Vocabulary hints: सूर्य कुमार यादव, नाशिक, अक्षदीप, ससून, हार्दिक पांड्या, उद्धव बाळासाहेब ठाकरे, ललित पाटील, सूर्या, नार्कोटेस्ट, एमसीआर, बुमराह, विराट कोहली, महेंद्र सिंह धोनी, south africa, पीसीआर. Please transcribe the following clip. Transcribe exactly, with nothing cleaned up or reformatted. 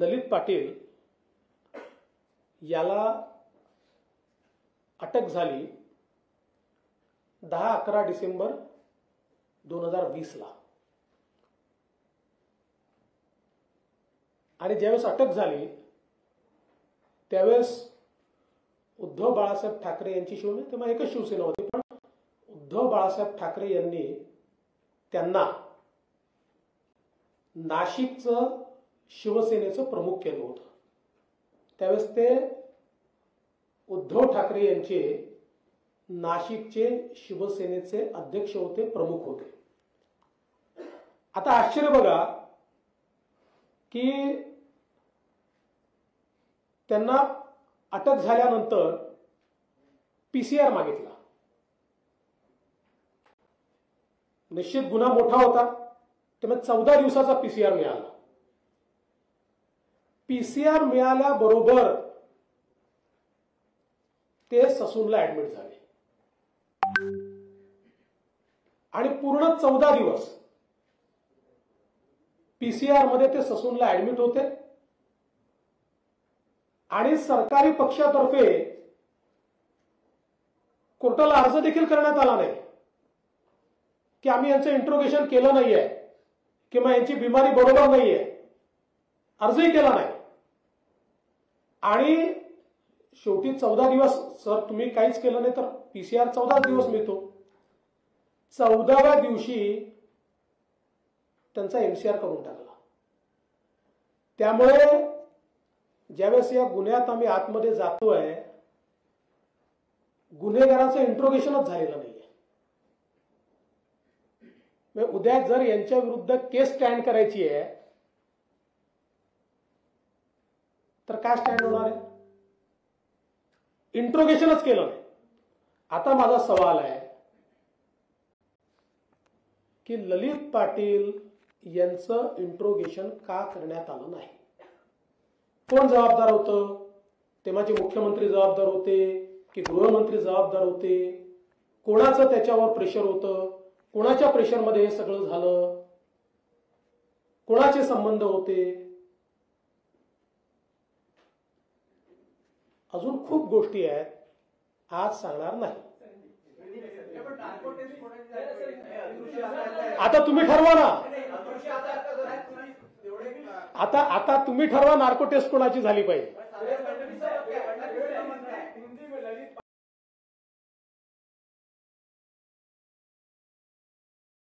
ललित पाटील याला अटक झाली दहा अकरा डिसेंबर दोन हजार वीस ला आणि ज्यावेळेस अटक झाली त्यावेळेस उद्धव बाळासाहेब ठाकरे यांची शिवसेना तेव्हा एकच शिवसेना होती पण उद्धव बाळासाहेब ठाकरे यांनी त्यांना नाशिकचं शिवसेनेचं प्रमुख केलं होतं त्यावेळेस ते उद्धव ठाकरे यांचे नाशिकचे शिवसेनेचे अध्यक्ष होते प्रमुख होते। आता आश्चर्य बघा की त्यांना अटक झाल्यानंतर पीसीआर मागितला। निश्चित गुन्हा मोठा होता त्यामुळे चौदा दिवसाचा पीसीआर मिळाला। पीसीआर मिळाल्याबरोबर ते ससूनला ऍडमिट झाले आणि पूर्ण चौदा दिवस पीसीआर मध्ये ते ससूनला ऍडमिट होते आणि सरकारी पक्षातर्फे कोर्टाला अर्ज देखील करण्यात आला नाही की आम्ही यांचे इंट्रोगेशन केलं नाहीये किंवा यांची बिमारी बरोबर नाहीये, अर्जही केला नाही। आणि शेवटी चौदा दिवस सर तुम्ही काहीच केलं नाही तर पीसीआर चौदा दिवस मिळतो। चौदाव्या दिवशी त्यांचा एमसीआर करून टाकला। त्यामुळे ज्यावेळेस या गुन्ह्यात आम्ही आतमध्ये जातोय गुन्हेगाराचं इंट्रोगेशनच झालेलं नाहीये। मग उद्या जर यांच्या विरुद्ध केस स्टँड करायची आहे तर काय स्टँड होणार आहे? इंट्रोगेशनच केलं नाही। आता माझा सवाल आहे की ललित पाटील यांचं इंट्रोगेशन का करण्यात आलं नाही? कोण जबाबदार होतं? तेव्हाचे मुख्यमंत्री जबाबदार होते की गृहमंत्री जबाबदार होते? कोणाचं त्याच्यावर प्रेशर होतं? कोणाच्या प्रेशरमध्ये हे सगळं झालं? कोणाचे संबंध होते? अजून खूप गोष्टी आहेत, आज सांगणार नाही। आता तुम्ही ठरवा ना, आता आता तुम्ही ठरवा नार्कोटेस्ट कोणाची झाली पाहिजे।